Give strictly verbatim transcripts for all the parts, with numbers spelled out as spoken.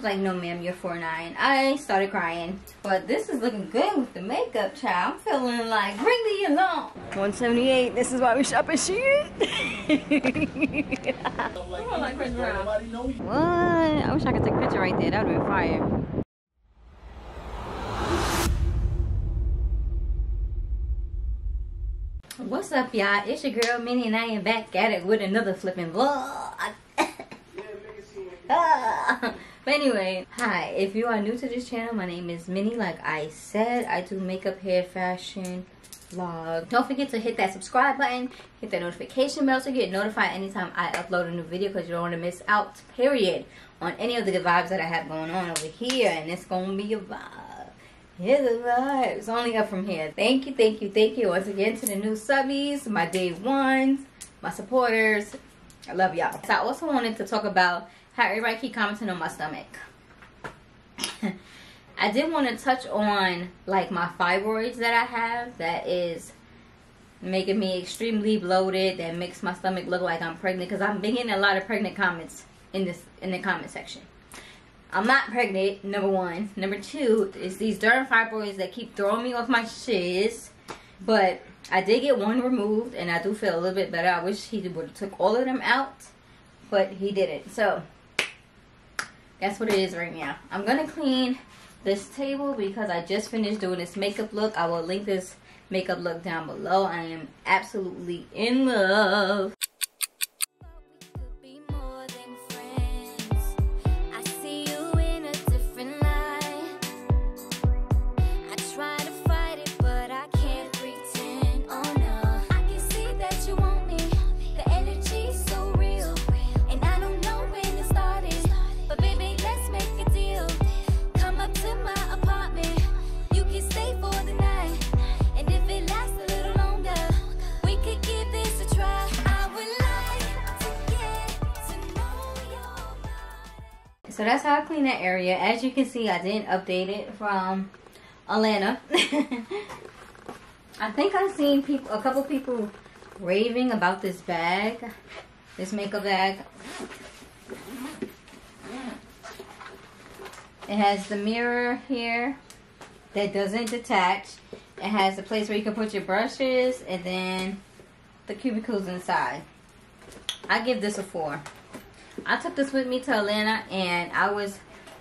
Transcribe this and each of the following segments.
Like, no ma'am, you're four nine. I started crying. But this is looking good with the makeup, child. I'm feeling like, bring me along. one seventy-eight, this is why we shop at Shein. What? I wish I could take a picture right there. That would be fire. What's up, y'all? It's your girl, Minnie, and I am back at it with another flipping vlog. But anyway, hi, if you are new to this channel, my name is Minnie. Like I said, I do makeup, hair, fashion, vlog. Don't forget to hit that subscribe button, hit that notification bell so you get notified anytime I upload a new video, because you don't want to miss out, period, on any of the good vibes that I have going on over here. And it's gonna be a vibe. Here's a vibe. It's only up from here. Thank you, thank you, thank you once again to the new subbies, my day ones, my supporters. I love y'all. So I also wanted to talk about how everybody keep commenting on my stomach. I did want to touch on like my fibroids that I have that is making me extremely bloated, that makes my stomach look like I'm pregnant, because I'm getting a lot of pregnant comments in this in the comment section. I'm not pregnant, number one. Number two is these darn fibroids that keep throwing me off my shiz. But I did get one removed and I do feel a little bit better. I wish he would have took all of them out, but he didn't. So that's what it is right now. I'm gonna clean this table because I just finished doing this makeup look. I will link this makeup look down below. I am absolutely in love. So that's how I clean that area. As you can see, I didn't update it from Atlanta. I think I've seen people, a couple people raving about this bag, this makeup bag. It has the mirror here that doesn't detach. It has the place where you can put your brushes, and then the cubicles inside. I give this a four. I took this with me to Atlanta and I was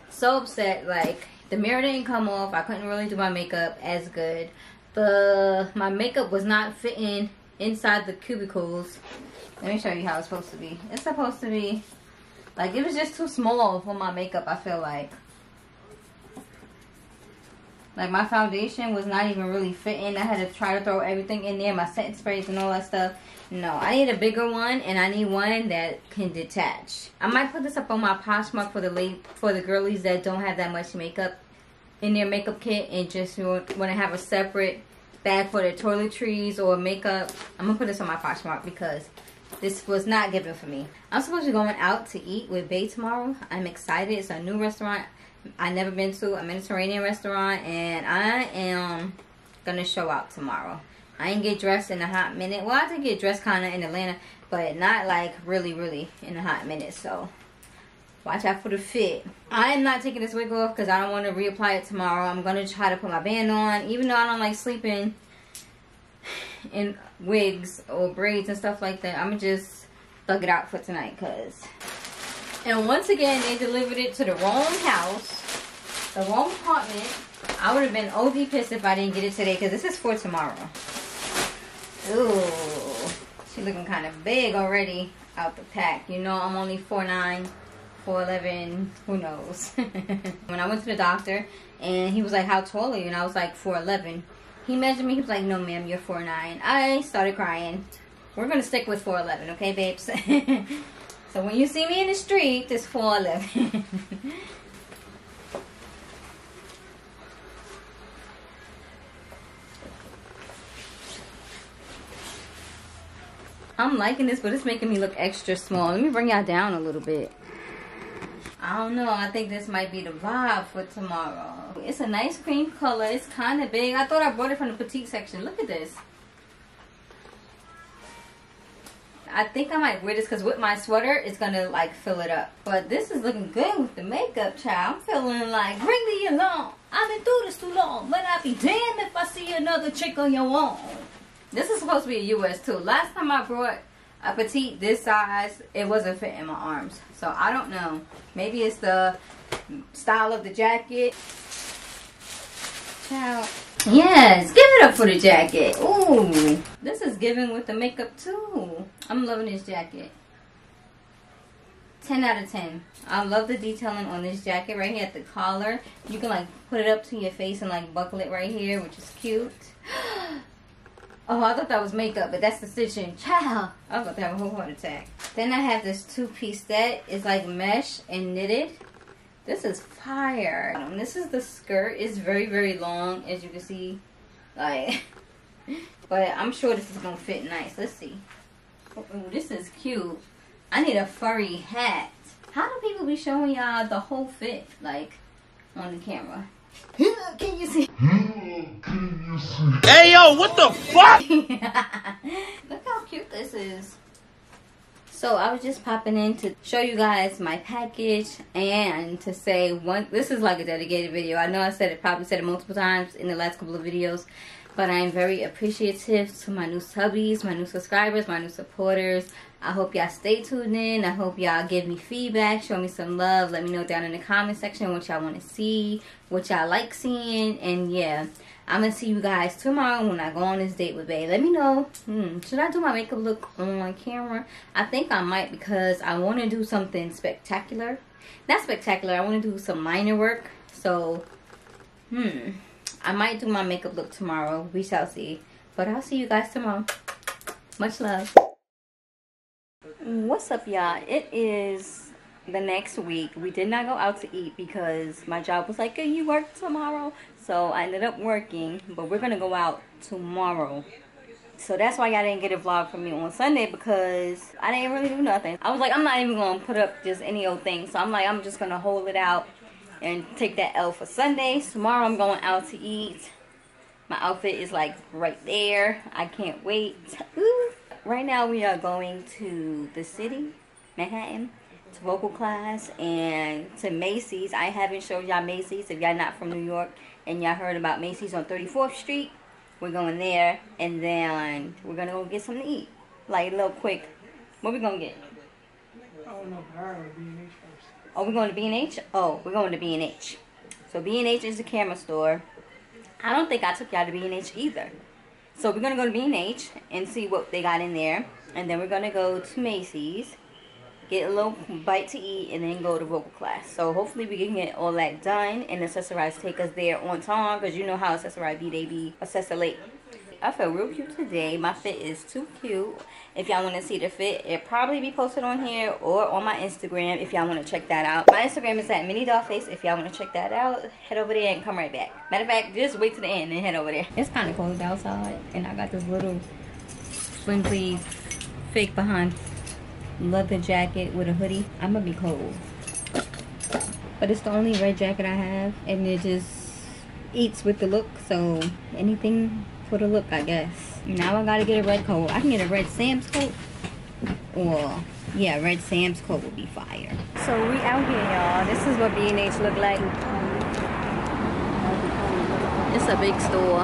so upset. Like, the mirror didn't come off. I couldn't really do my makeup as good. The my makeup was not fitting inside the cubicles. Let me show you how it's supposed to be. It's supposed to be like, it was just too small for my makeup, I feel like. Like, my foundation was not even really fitting. I had to try to throw everything in there, my setting sprays and all that stuff. No, I need a bigger one, and I need one that can detach. I might put this up on my Poshmark for the late, for the girlies that don't have that much makeup in their makeup kit and just want to have a separate bag for their toiletries or makeup. I'm going to put this on my Poshmark because this was not given for me. I'm supposed to be going out to eat with Bae tomorrow. I'm excited. It's a new restaurant I've never been to, a Mediterranean restaurant, and I am going to show out tomorrow. I didn't get dressed in a hot minute. Well, I did get dressed kind of in Atlanta, but not like really, really in a hot minute. So watch out for the fit. I am not taking this wig off because I don't want to reapply it tomorrow. I'm going to try to put my band on, even though I don't like sleeping in wigs or braids and stuff like that. I'm going to just thug it out for tonight. Cause, and once again, they delivered it to the wrong house, the wrong apartment. I would have been O D pissed if I didn't get it today because this is for tomorrow. Ooh, she looking kind of big already out the pack. You know, I'm only four nine, four eleven, who knows. When I went to the doctor and he was like, how tall are you? And I was like, four eleven. He measured me, he was like, no ma'am, you're four nine. I started crying. We're going to stick with four eleven, okay babes? So when you see me in the street, it's four eleven. I'm liking this, but it's making me look extra small. Let me bring y'all down a little bit. I don't know. I think this might be the vibe for tomorrow. It's a nice cream color. It's kind of big. I thought I bought it from the petite section. Look at this. I think I might wear this because with my sweater, it's going to like fill it up. But this is looking good with the makeup, child. I'm feeling like, bring me along. I've been through this too long, but I'd be damned if I see another chick on your own. This is supposed to be a U S too. Last time I brought a petite this size, it wasn't fitting my arms. So I don't know. Maybe it's the style of the jacket. Child. Yes, give it up for the jacket. Ooh, this is giving with the makeup too. I'm loving this jacket. ten out of ten. I love the detailing on this jacket right here at the collar. You can like put it up to your face and like buckle it right here, which is cute. Oh, I thought that was makeup, but that's the stitching. Child, I was about to have a whole heart attack. Then I have this two-piece set. It's like mesh and knitted. This is fire. Um, this is the skirt. It's very, very long, as you can see. Like, but I'm sure this is gonna fit nice. Let's see. Oh, this is cute. I need a furry hat. How do people be showing y'all the whole fit, like, on the camera? Can you see? Can you see? Hey yo, what the fuck? Look how cute this is. So I was just popping in to show you guys my package and to say one, this is like a dedicated video. I know I said it, probably said it multiple times in the last couple of videos, but I am very appreciative to my new subbies, my new subscribers, my new supporters. I hope y'all stay tuned in. I hope y'all give me feedback, show me some love. Let me know down in the comment section what y'all want to see, what y'all like seeing, and yeah. I'm going to see you guys tomorrow when I go on this date with Bae. Let me know, hmm, should I do my makeup look on camera? I think I might because I want to do something spectacular. Not spectacular, I want to do some minor work. So, hmm, I might do my makeup look tomorrow. We shall see. But I'll see you guys tomorrow. Much love. What's up, y'all? It is... the next week. We did not go out to eat because my job was like, hey, you work tomorrow, so I ended up working, but we're gonna go out tomorrow. So that's why y'all didn't get a vlog from me on Sunday, because I didn't really do nothing. I was like, I'm not even gonna put up just any old thing, so I'm like, I'm just gonna hold it out and take that L for Sunday. Tomorrow I'm going out to eat. My outfit is like right there. I can't wait. Ooh. Right now we are going to the city, Manhattan, to vocal class and to Macy's. I haven't showed y'all Macy's. If y'all not from New York and y'all heard about Macy's on thirty-fourth street, we're going there, and then we're going to go get something to eat. Like a little quick. What we going to get? I don't know. B and H first. Oh, we're going to B and H? Oh, we're going to B and H. So B and H is the camera store. I don't think I took y'all to B and H either. So we're going to go to B and H and see what they got in there. And then we're going to go to Macy's, get a little bite to eat, and then go to vocal class. So hopefully we can get all that done and accessorize take us there on time, because you know how accessorize be, they be accessor late. I feel real cute today. My fit is too cute. If y'all want to see the fit, it'll probably be posted on here or on my Instagram if y'all want to check that out. My Instagram is at MinnieDollFace. If y'all want to check that out, head over there and come right back. Matter of fact, just wait to the end and head over there. It's kind of cold outside, and I got this little swim please fake behind leather jacket with a hoodie. I'm gonna be cold, but it's the only red jacket I have, and it just eats with the look, so anything for the look, I guess. Now I gotta get a red coat. I can get a red Sam's coat, or yeah, red Sam's coat would be fire. So we out here, y'all. This is what B and H look like. It's a big store.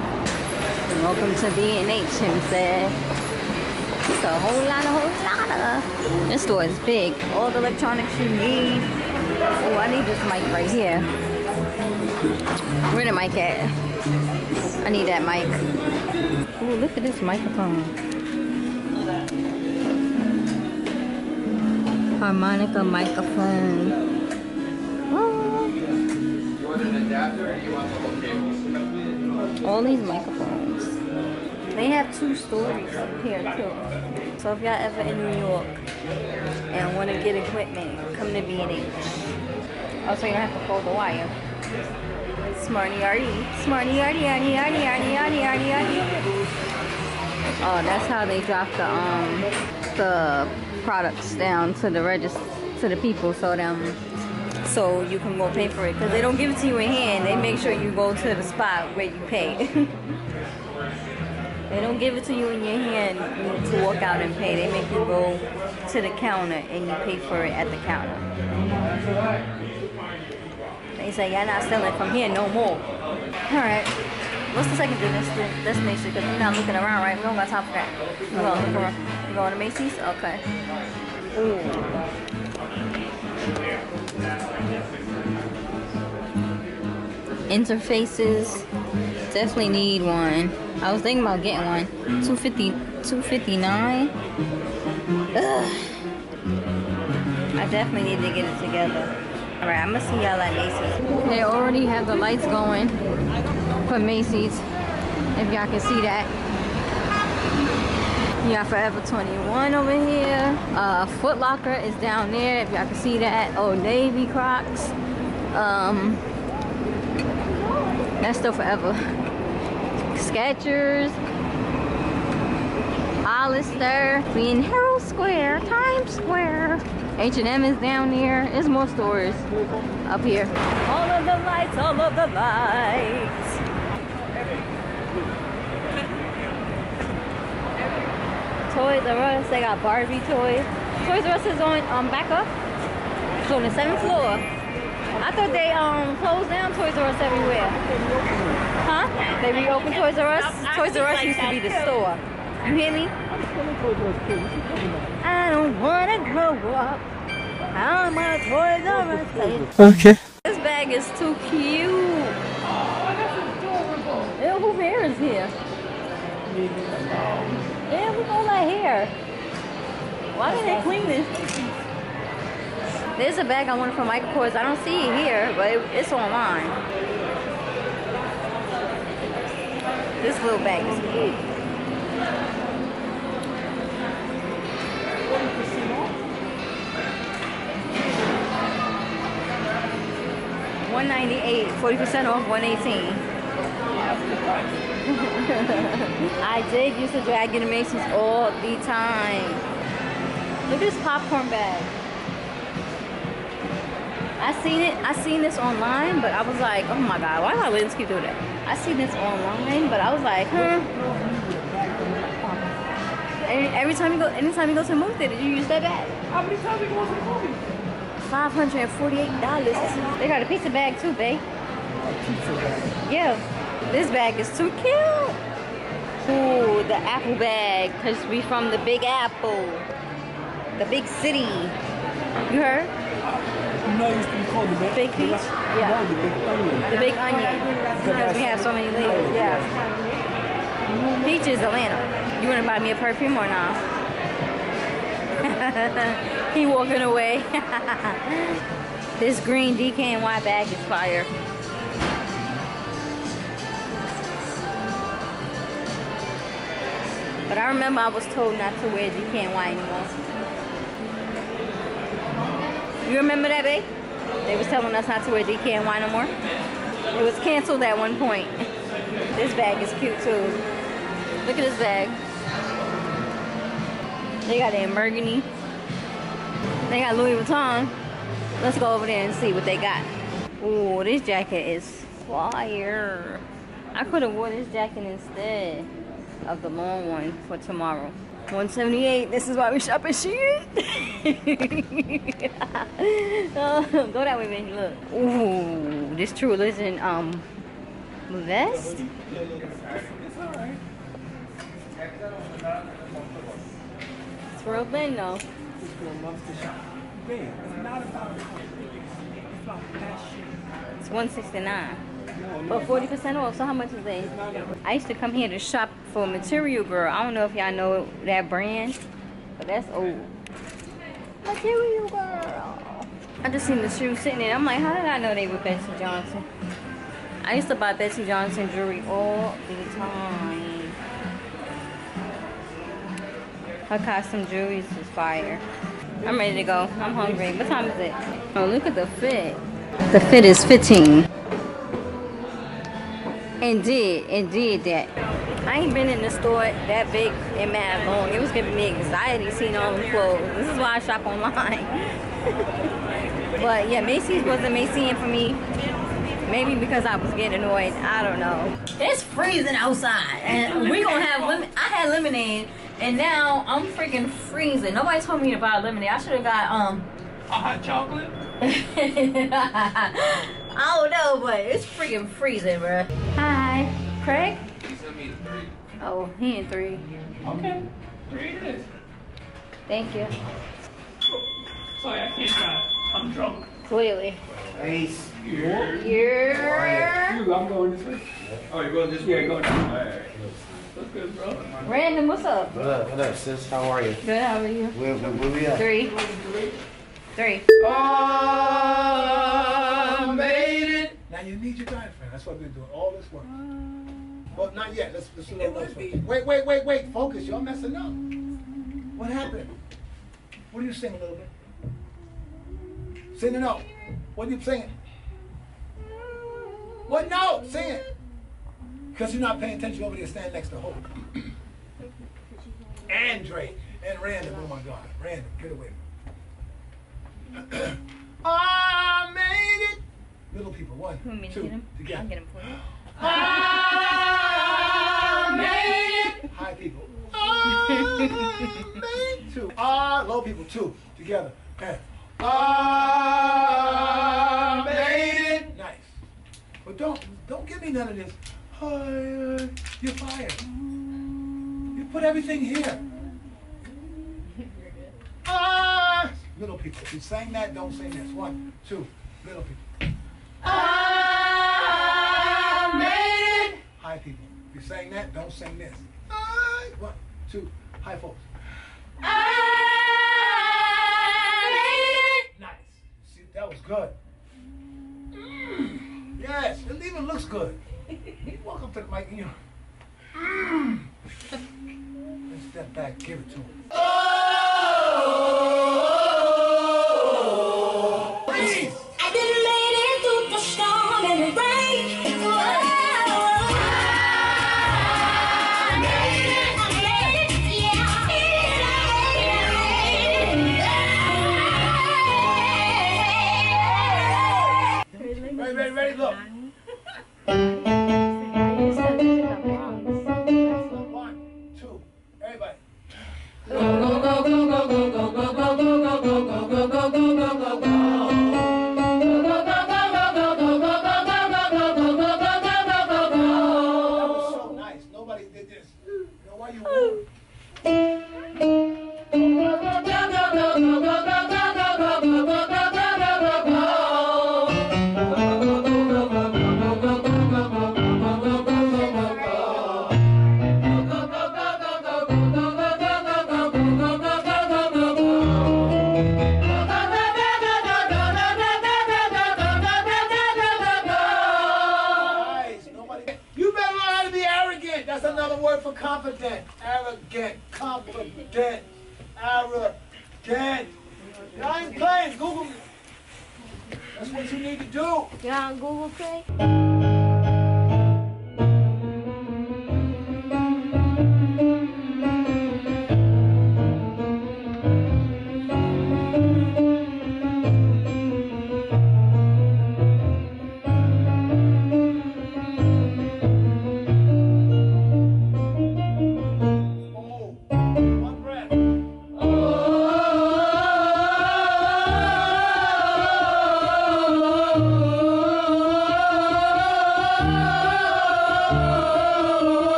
Welcome to B and H, him said. It's a whole lot of, whole lot of. This store is big. All the electronics you need. Oh, I need this mic right here. Where the mic at? I need that mic. Oh, look at this microphone. Harmonica microphone. Oh. You want an adapter or you want the whole cable? All these microphones. They have two stories up here too. So if y'all ever in New York and want to get equipment, come to B and H. Also, you don't have to fold the wire. Smarty arty, smarty arty, arty, arty, arty, arty, arty, arty. Oh, that's how they drop the um the products down to the register to the people, so them so you can go pay for it, because they don't give it to you in hand. They make sure you go to the spot where you pay. They don't give it to you in your hand to walk out and pay. They make you go to the counter and you pay for it at the counter. They say, you're not selling from here no more. All right. What's the second destination? Because we're not looking around, right? We don't got time for that. We're going for, we're going to Macy's? Okay. Ooh. Interfaces. Definitely need one. I was thinking about getting one. two fifty, two fifty-nine. Ugh. I definitely need to get it together. Alright, I'm gonna see y'all at Macy's. They already have the lights going for Macy's. If y'all can see that. You got Forever twenty-one over here. Uh, Foot Locker is down there. If y'all can see that. Old Navy Crocs. Um, that's still Forever. Skechers, Hollister. We in Herald Square, Times Square. H and M is down there. There's more stores up here. All of the lights, all of the lights. Toys R Us, they got Barbie toys. Toys R Us is on um, back up. It's on the seventh floor. I thought they um closed down Toys R Us everywhere. Huh? They reopened Toys R Us. Toys R Us used to be the store. You hear me? I don't want to grow up. I don't want Toys R Us. Okay. This bag is too cute. Oh, that's adorable. Ew, who hair is here? Ew, who's all that hair? Why did they clean this? There's a bag I wanted from Michael Kors. I don't see it here, but it, it's online. This little bag is cute. One ninety eight, forty percent off, one eighteen. I did used to drag into Macy's all the time. Look at this popcorn bag. I seen it. I seen this online, but I was like, oh my god, why am I letting this keep doing that? I seen this online, but I was like, huh? And every time you go, anytime you go to the movie theater, you use that bag. How many times you go to the movie? Five hundred and forty-eight dollars. They got a pizza bag too, babe. Yeah, this bag is too cute. Ooh, the Apple bag, cause we from the Big Apple, the big city. You heard? No, it used to be called the big, big peach? Yeah. No, the big onion. The big onion. Because we have so many labels. Yeah. Peach is Atlanta. You want to buy me a perfume or not? He walking away. This green D K N Y bag is fire. But I remember I was told not to wear D K N Y anymore. You remember that, babe? They was telling us not to wear D K N Y no more. It was canceled at one point. This bag is cute too. Look at this bag. They got it in burgundy. They got Louis Vuitton. Let's go over there and see what they got. Ooh, this jacket is fire. I could have wore this jacket instead of the long one for tomorrow. one seventy-eight. This is why we shop at Shein. uh, go that way, baby. Look. Ooh, this True Religion um vest. It's real thin though. It's one sixty-nine. But forty percent off, so how much is that? I used to come here to shop for Material Girl. I don't know if y'all know that brand, but that's old. Material Girl. I just seen the shoes sitting there. I'm like, how did I know they were Betsy Johnson? I used to buy Betsy Johnson jewelry all the time. Her costume jewelry is fire. I'm ready to go. I'm hungry. What time is it? Oh, look at the fit. The fit is fifteen. And did, and did that. I ain't been in the store that big and mad long. It was giving me anxiety seeing all them clothes. This is why I shop online. But yeah, Macy's wasn't Macy's for me. Maybe because I was getting annoyed, I don't know. It's freezing outside and we gonna have lemon. I had lemonade and now I'm freaking freezing. Nobody told me to buy lemonade. I should have got um a hot chocolate. I don't know, but it's freaking freezing, bro. Hi, Craig. He sent me three. Oh, he in three. Okay, three it is. Thank you. Sorry, I can't drive. I'm drunk. Clearly. Ace. Here. Here. I'm going this way. Oh, you're going this way? Yeah, going this way. All right. What's good, bro? Random, what's up? What up? What up, sis? How are you? Good, how are you? Where, where, where we at? Three. Three. Oh, I made it. Now you need your diaphragm. That's why we've been doing all this work. Um, well, not yet. Let's, let's do another one. Wait, wait, wait, wait. Focus. You're messing up. What happened? What do you sing a little bit? Sing a note. What are you singing? What note? Sing it. Because you're not paying attention over there standing next to Hope. Andre and Random. Oh my God. Random, get away. I made it. Little people. One. Two. Get him? Together. I'll get him for you. I made it. High people. I made it. Two. Ah, low people. Two. Together. And I made it. Nice. But don't don't give me none of this. Uh, you're fired. You put everything here. Ah, little people. If you sang that, don't sing this. One, two, little people. I made it. High people. If you sang that, don't sing this. I, one, two, high folks. That was good. Mm. Yes, it even looks good. You walk up to the mic and you mm. and step back, give it to him. Oh, please. I didn't made it through the storm and the rain. Oh, I made it, I made it, yeah, I made it, I made it. Ready, ready, ready, look. One, two, everybody. Go, go, go, go, go, go, go, go, go, go, go, go, go, go, go, go, go. Confident, arrogant, confident, arrogant. Y'all ain't playing, Google me. That's what you need to do. Y'all on Google Play?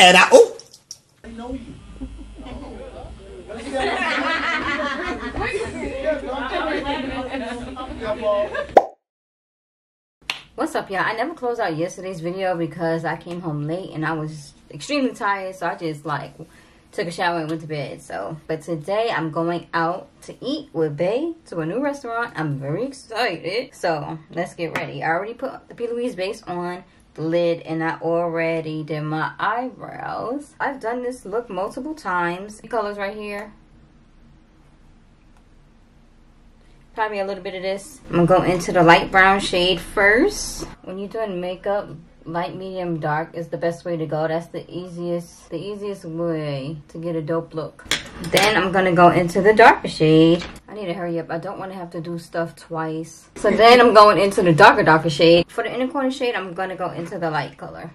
And I, oh! I know you. What's up, y'all? I never closed out yesterday's video because I came home late and I was extremely tired, so I just like took a shower and went to bed. So, but today I'm going out to eat with Bae to a new restaurant. I'm very excited. So let's get ready. I already put the P. Louise base on the lid and I already did my eyebrows. I've done this look multiple times. The colors right here. Probably a little bit of this. I'm gonna go into the light brown shade first. When you're doing makeup, light, medium, dark is the best way to go. That's the easiest the easiest way to get a dope look. Then I'm gonna go into the darker shade. I need to hurry up. I don't want to have to do stuff twice. So then I'm going into the darker darker shade. For the inner corner shade, I'm gonna go into the light color.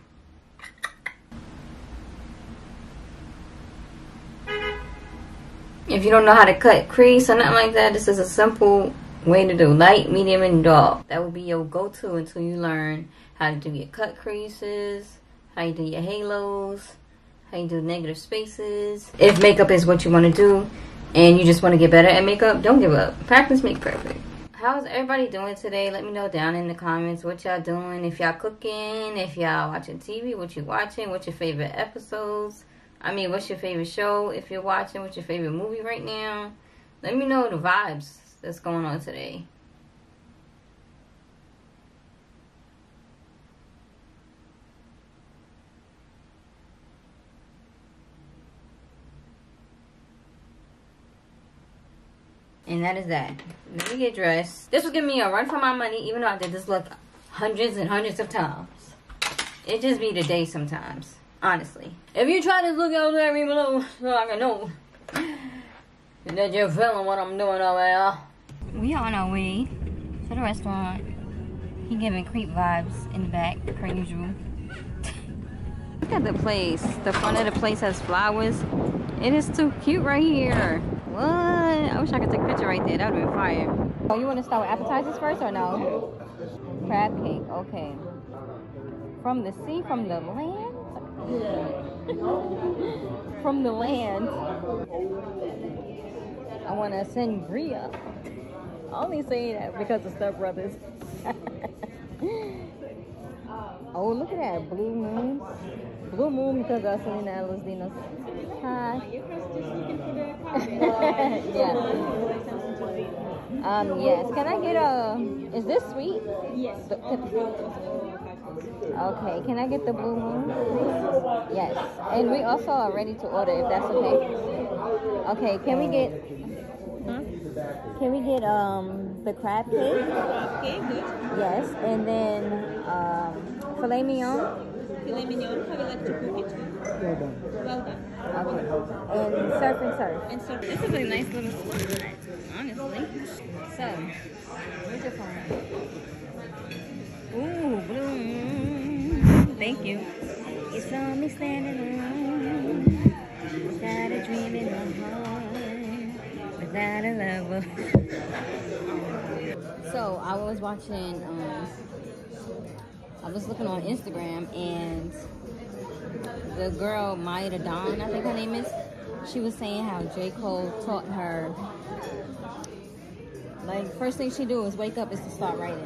If you don't know how to cut crease or nothing like that, this is a simple way to do light, medium, and dark. That will be your go-to until you learn how to do your cut creases, how you do your halos, how you do negative spaces. If makeup is what you want to do and you just want to get better at makeup, don't give up. Practice makes perfect. How's everybody doing today? Let me know down in the comments what y'all doing. If y'all cooking, if y'all watching T V, what you watching, what's your favorite episodes. I mean, what's your favorite show if you're watching, what's your favorite movie right now. Let me know the vibes that's going on today. And that is that. Let me get dressed. This will give me a run for my money, even though I did this look hundreds and hundreds of times. It just be the day sometimes, honestly. If you try this look out there, leave below so I can know that you're feeling what I'm doing over here. We are on our way to the restaurant. He giving creep vibes in the back, per usual. Look at the place. The front of the place has flowers. It is too cute right here. What? I wish I could take a picture right there. That would have been fire. Oh, you want to start with appetizers first or no? Crab cake. Okay. From the sea, from the land? From the land. I want a sangria. I only say that because of Step Brothers. Oh, look at that. Blue moon. Blue moon because I seen that Los Dinos. Hi. Yeah. Um, yes. Can I get a... Is this sweet? Yes. The, okay. Can I get the blue moon? Yes. And we also are ready to order if that's okay. Okay. Can we get... Huh? Can we get um the crab cake? Okay, good. Yes, and then um, filet mignon. Filet mignon. How do you like to cook it? Well done. Well done. Okay. And serve and serve. And serve. This is a nice little spot, honestly. So, where's your phone? Ooh, bloom. Thank you. You saw me standing alone, without a dream in my heart. That I love. So I was watching, um, I was looking on Instagram, and the girl Maya Dawn, I think her name is, she was saying how J. Cole taught her, like, first thing she do is wake up is to start writing.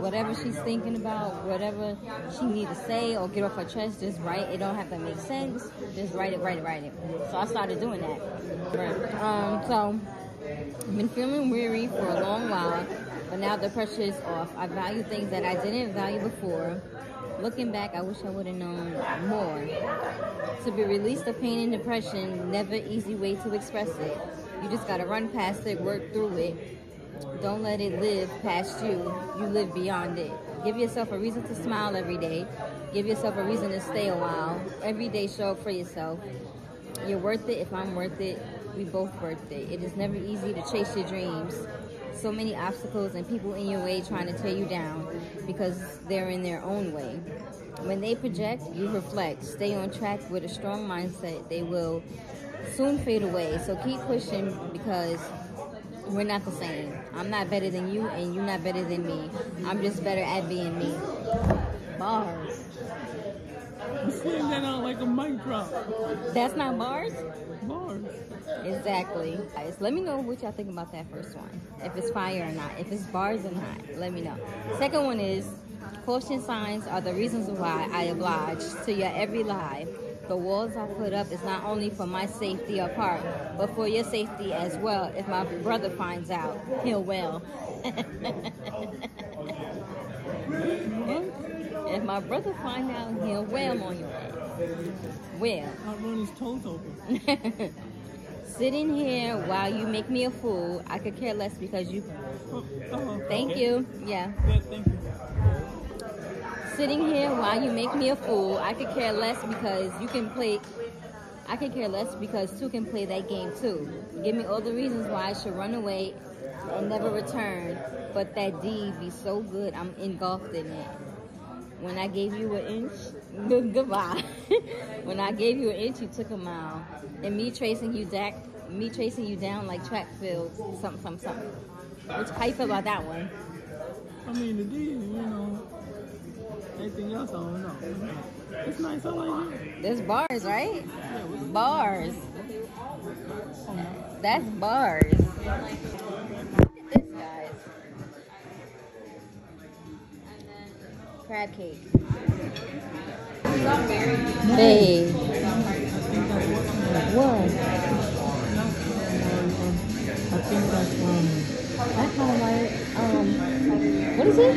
Whatever she's thinking about, whatever she need to say or get off her chest, just write. It don't have to make sense. Just write it, write it, write it. So I started doing that. Um, so I've been feeling weary for a long while, but now the pressure is off. I value things that I didn't value before. Looking back, I wish I would have known more. To be released of pain and depression, never easy way to express it. You just gotta run past it, work through it. Don't let it live past you. You live beyond it. Give yourself a reason to smile every day. Give yourself a reason to stay a while. Every day, show up for yourself. You're worth it. If I'm worth it, we both worth it. It is never easy to chase your dreams. So many obstacles and people in your way trying to tear you down because they're in their own way. When they project, you reflect. Stay on track with a strong mindset. They will soon fade away. So keep pushing because we're not the same. I'm not better than you, and you're not better than me. I'm just better at being me. Bars. You sing that out like a mic drop. That's not bars? Bars. Exactly. Guys, let me know what y'all think about that first one. If it's fire or not. If it's bars or not, let me know. Second one is, caution signs are the reasons why I oblige to your every lie. the walls I put up is not only for my safety apart, but for your safety as well. If my brother finds out, he'll well. If my brother finds out, he'll wail on your ass. Well, I'll run his toes over. Sitting here while you make me a fool, I could care less because you... Oh, oh, thank okay. you. Yeah. Yeah, thank you. Sitting here while you make me a fool, I could care less because you can play... I could care less because two can play that game too. Give me all the reasons why I should run away and never return, but that deed be so good I'm engulfed in it. When I gave you an inch, good, goodbye. When I gave you an inch, you took a mile. And me tracing you back, me tracing you down like track fields, something, something, something. Which, how you feel about that one? I mean, the deed, you know. Anything else, I don't know. It's nice, I like it. There's bars, right? Yeah, bars. That's bars. Look at this, guys. Crab cake. Hey. What? I think that's um. I kind of like um. What is it?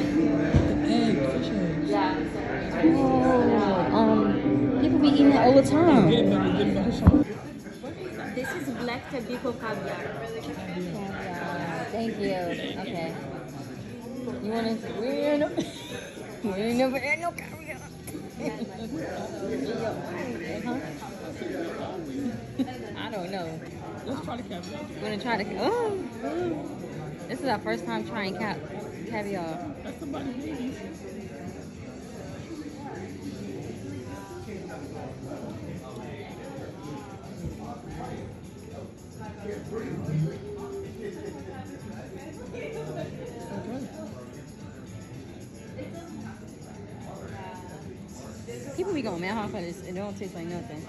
Egg. Yeah. Oh. Um. People be eating that all the time. This is black tobacco caviar. Caviar. Thank you. Okay. You want to? We're in. We never had no caviar. I don't know. Let's try the caviar. We're gonna try the caviar. Oh, oh. This is our first time trying ca caviar. That's somebody's baby. People be going mad hard for this. It don't taste like nothing.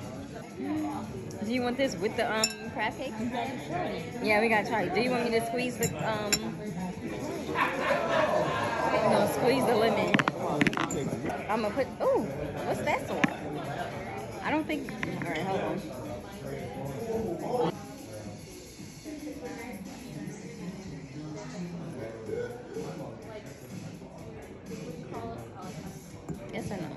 Do you want this with the um crab cake? Yeah, we gotta try it. Do you want me to squeeze the um? No, squeeze the lemon. I'm gonna put. Oh, what's that sauce? I don't think. All right, hold on. Yes or no?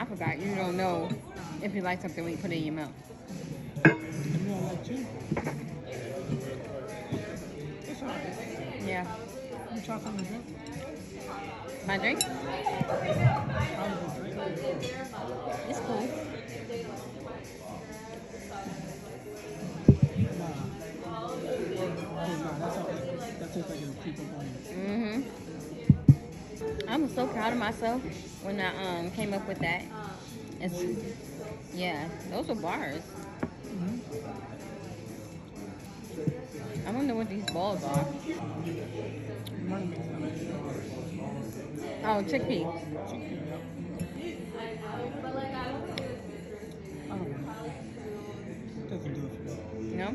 I forgot, you don't know if you like something when you put it in your mouth. Yeah. You try something to drink? My drink? It's cool. Mm-hmm. I'm so proud of myself when I um came up with that. It's, yeah, those are bars. Mm-hmm. I wonder what these balls are. Oh, chickpea. No?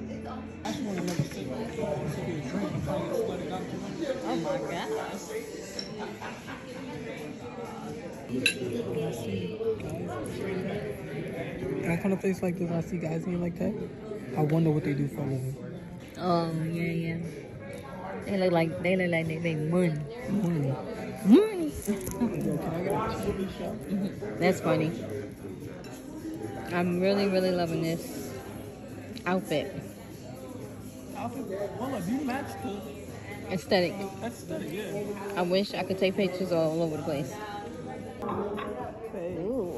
I just want to make it sit like a drink and try to split it up. Oh my gosh. When I come to a place like this, I see guys in here like that, I wonder what they do for a living. Oh, yeah, yeah. They look like they look like they make money. Money. Money! That's funny. I'm really, really loving this outfit. Outfit? Well, if you match the aesthetic. Aesthetic, yeah. I wish I could take pictures all over the place. Ooh.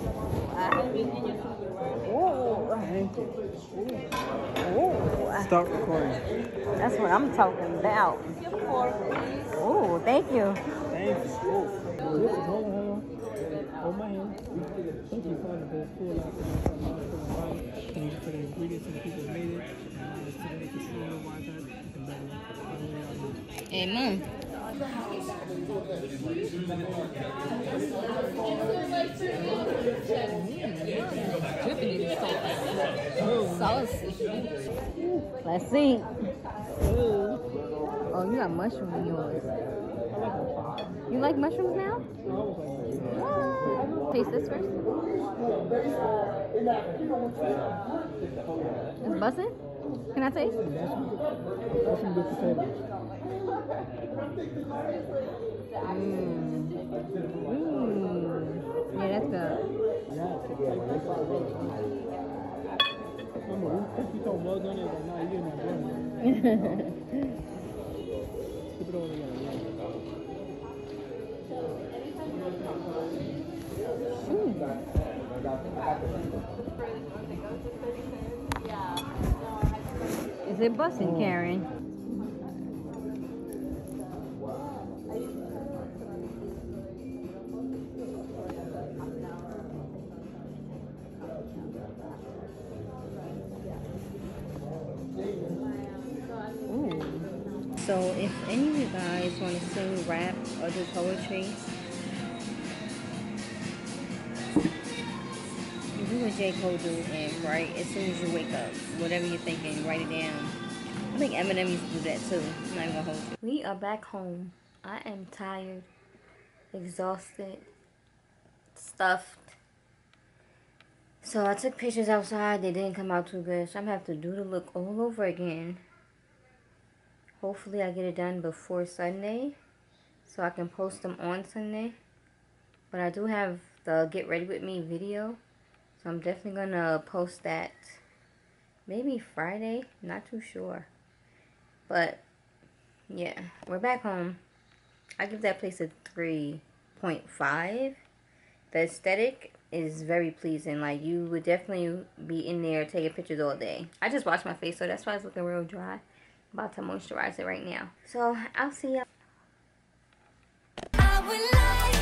Ooh. Ooh. Stop recording. That's what I'm talking about. Ooh, thank you. Thanks. Hold my hand. Thank you for the cool outfit. Thank you for the ingredients and the people that made it. And it's today to see you watch it and better it. Amen. Saucy. Let's see. Oh, you got mushroom in yours. You like mushrooms now? What? Taste this first. It's bussin'? Can I taste? Mm. Mm. Yeah, that's good. Is it bussin', Karen? So if any of you guys want to sing, rap, or do poetry, you do what J. Cole do and write as soon as you wake up. Whatever you're thinking, write it down. I think Eminem used to do that too. I'm not even gonna hold you. We are back home. I am tired, exhausted, stuffed. So I took pictures outside. They didn't come out too good. So I'm gonna have to do the look all over again. Hopefully I get it done before Sunday so I can post them on Sunday. But I do have the Get Ready With Me video. So I'm definitely going to post that maybe Friday. Not too sure. But yeah, we're back home. I give that place a three point five. The aesthetic is very pleasing. Like, you would definitely be in there taking pictures all day. I just washed my face, so that's why it's looking real dry. About to moisturize it right now. So I'll see y'all.